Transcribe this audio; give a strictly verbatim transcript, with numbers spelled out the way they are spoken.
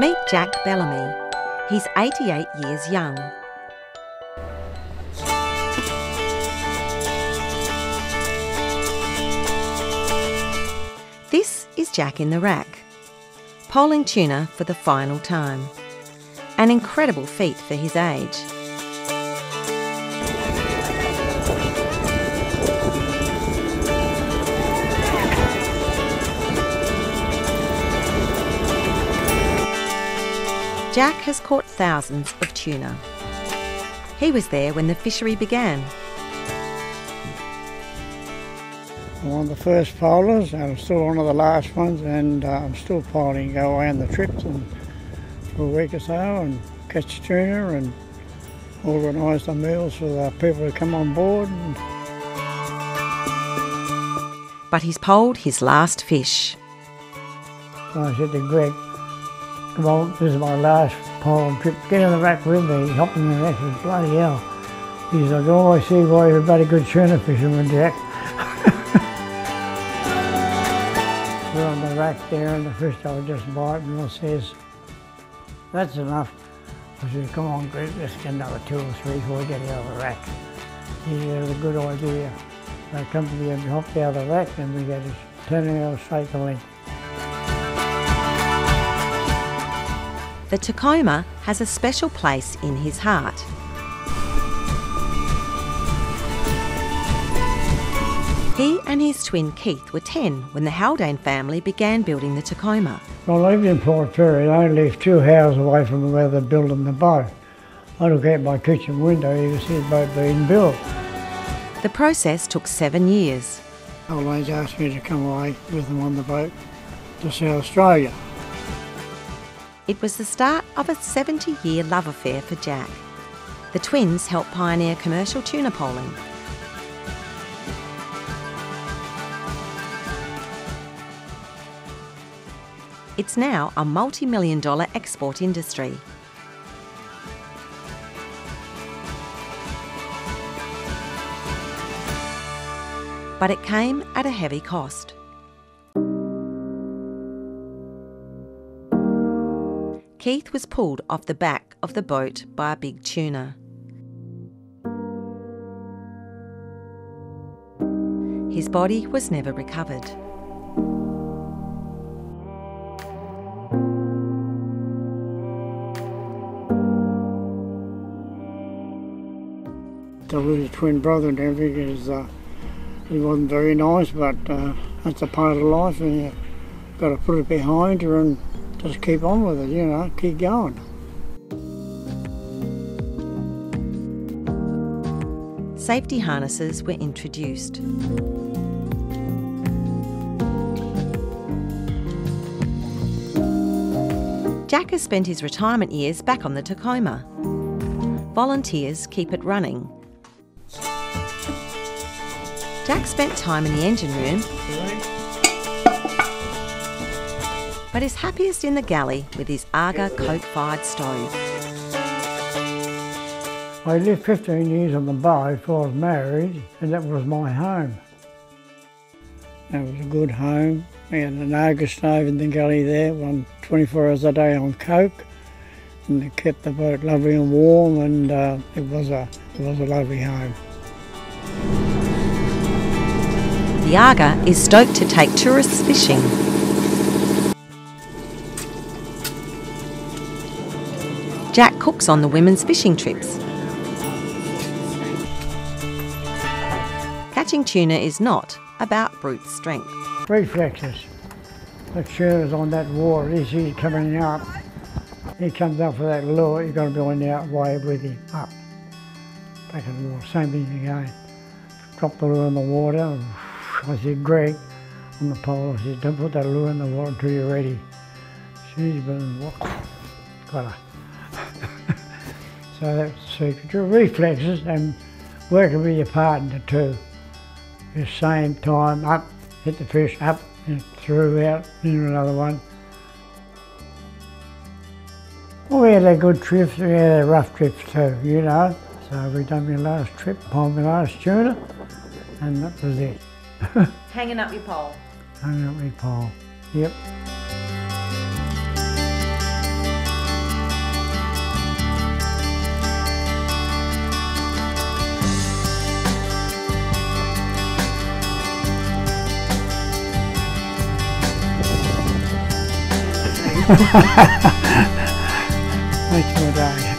Meet Jack Bellamy. He's eighty-eight years young. This is Jack in the rack, polling tuna for the final time. An incredible feat for his age. Jack has caught thousands of tuna. He was there when the fishery began. I'm one of the first pollers, and I'm still one of the last ones, and uh, I'm still polling, go away on the trips and for a week or so and catch tuna and organise the meals for the people who come on board. And... But he's polled his last fish. So I said to Greg, "Come on, this is my last pole trip. Get in the rack with me, hopping in the rack is bloody hell." He said, "I can always see why you're a bloody good tuna fisherman, Jack." We're on the rack there, and the fish I was just biting, and I says, "That's enough." I said, "Come on, Greg, let's get another two or three before we get out of the rack." He said, "It was a good idea." They come to the end, hopped out of the rack, and we got to turn around straight to length. The Tacoma has a special place in his heart. He and his twin Keith were ten when the Haldane family began building the Tacoma. Well, I lived in Port Fairy and I lived two houses away from where they're building the boat. I look out my kitchen window, you can see the boat being built. The process took seven years. Haldane asked me to come away with them on the boat to South Australia. It was the start of a seventy-year love affair for Jack. The twins helped pioneer commercial tuna polling. It's now a multi-million dollar export industry. But it came at a heavy cost. Keith was pulled off the back of the boat by a big tuna. His body was never recovered. To lose a twin brother and everything is, uh, it wasn't very nice, but uh, that's a part of life, and you've got to put it behind you and just keep on with it, you know, keep going. Safety harnesses were introduced. Jack has spent his retirement years back on the Tacoma. Volunteers keep it running. Jack spent time in the engine room, but is happiest in the galley with his Aga coke-fired stove. I lived fifteen years on the boat before I was married, and that was my home. That was a good home. We had an Aga stove in the galley there, run twenty-four hours a day on coke, and it kept the boat lovely and warm, and uh, it was a it was a lovely home. The Aga is stoked to take tourists fishing. Jack cooks on the women's fishing trips. Catching tuna is not about brute strength. Reflexes. The tuna's on that water, he's, he's coming up. He comes up for that lure, you've got to be on the out wave with him, up. Back in the water, same thing again. Drop the lure in the water, and I said, "Greg," on the pole, I said, "Don't put that lure in the water until you're ready." She's been, got her. So that's the secret. Your reflexes and working with your partner too. The same time, up, hit the fish, up, and through, out, into another one. Well, we had our good trips, we had our rough trips too, you know. So we done my last trip, pulled my last tuna, and that was it. Hanging up your pole. Hanging up my pole, yep. Making my day.